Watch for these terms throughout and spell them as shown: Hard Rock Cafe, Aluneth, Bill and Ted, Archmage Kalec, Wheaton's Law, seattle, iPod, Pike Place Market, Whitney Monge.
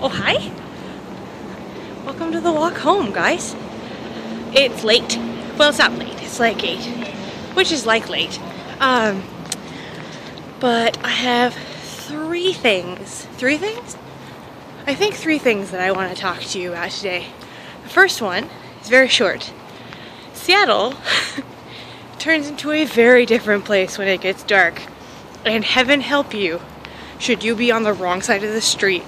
Oh, hi. Welcome to the walk home, guys. It's late. Well, it's not late. It's like 8, which is like late. But I have three things? I think 3 things that I want to talk to you about today. The first one is very short. Seattle turns into a very different place when it gets dark. And heaven help you, should you be on the wrong side of the street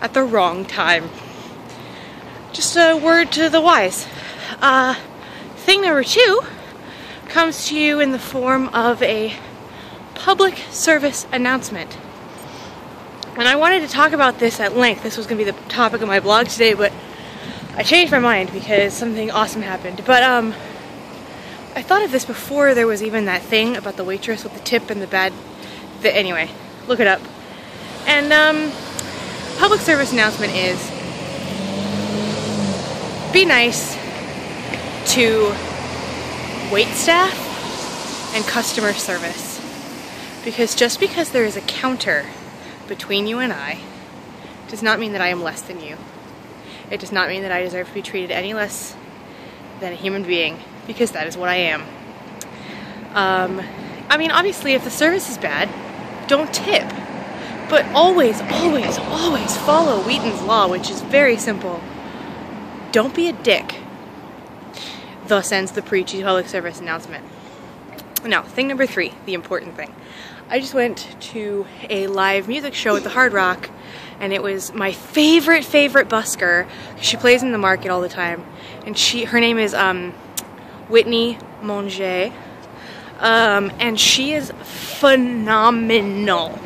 at the wrong time. Just a word to the wise. Thing number 2 comes to you in the form of a public service announcement. And I wanted to talk about this at length. This was going to be the topic of my blog today, but I changed my mind because something awesome happened. But I thought of this before there was even that thing about the waitress with the tip and the bad... Anyway, look it up. And public service announcement is, be nice to waitstaff and customer service. Because just because there is a counter between you and I does not mean that I am less than you. It does not mean that I deserve to be treated any less than a human being, because that is what I am. I mean, obviously, if the service is bad, don't tip. But always, always, always follow Wheaton's Law, which is very simple. Don't be a dick. Thus ends the preachy public service announcement. Now, thing number 3, the important thing. I just went to a live music show at the Hard Rock, and it was my favorite busker. She plays in the market all the time, and her name is Whitney Monge, and she is phenomenal.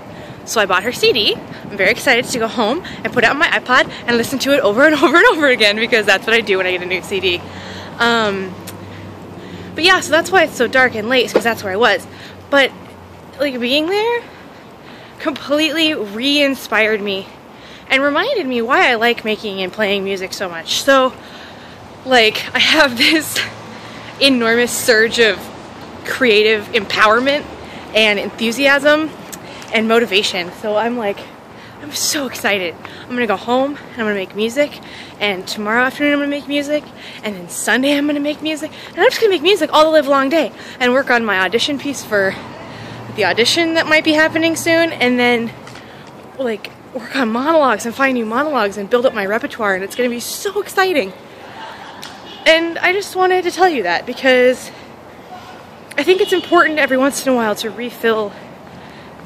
So I bought her CD. I'm very excited to go home and put it on my iPod and listen to it over and over and over again, because that's what I do when I get a new CD. But yeah, so that's why it's so dark and late, because that's where I was. But like, being there completely re-inspired me and reminded me why I like making and playing music so much. So, like, I have this enormous surge of creative empowerment and enthusiasm and motivation. So I'm like, I'm so excited. I'm gonna go home and I'm gonna make music, and tomorrow afternoon I'm gonna make music, and then Sunday I'm gonna make music, and I'm just gonna make music all the live long day and work on my audition piece for the audition that might be happening soon, and then like work on monologues and find new monologues and build up my repertoire, and it's gonna be so exciting. And I just wanted to tell you that, because I think it's important every once in a while to refill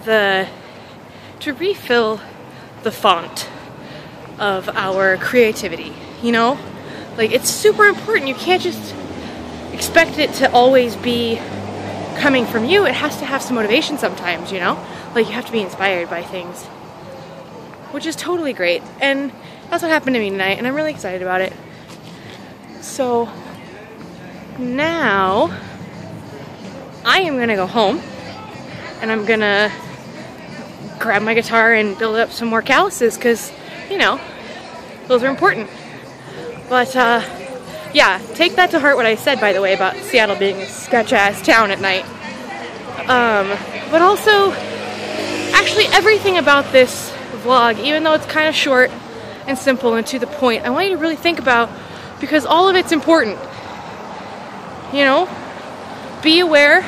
the font of our creativity, you know? Like, it's super important. You can't just expect it to always be coming from you. It has to have some motivation sometimes, you know? Like, you have to be inspired by things, which is totally great. And that's what happened to me tonight, and I'm really excited about it. So now I am gonna go home and I'm gonna grab my guitar and build up some more calluses, because, you know, those are important. But yeah, take that to heart what I said, by the way, about Seattle being a sketch ass town at night. But also, actually, everything about this vlog, even though it's kind of short and simple and to the point, I want you to really think about, because all of it's important. You know, be aware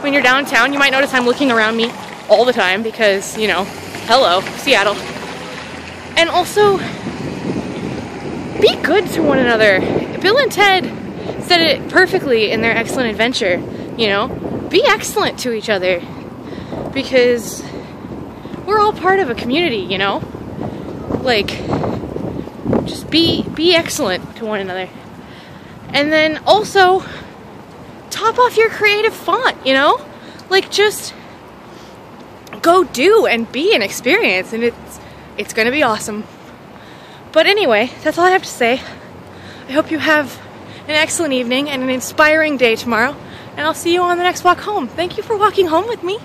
when you're downtown. You might notice I'm looking around me all the time because, you know, hello, Seattle. And also, be good to one another. Bill and Ted said it perfectly in their Excellent Adventure, you know. Be excellent to each other, because we're all part of a community, you know. Like, just be excellent to one another. And then also, top off your creative font, you know? Like, just go do and be an experience, and it's gonna be awesome. But anyway, that's all I have to say. I hope you have an excellent evening and an inspiring day tomorrow, and I'll see you on the next walk home. Thank you for walking home with me.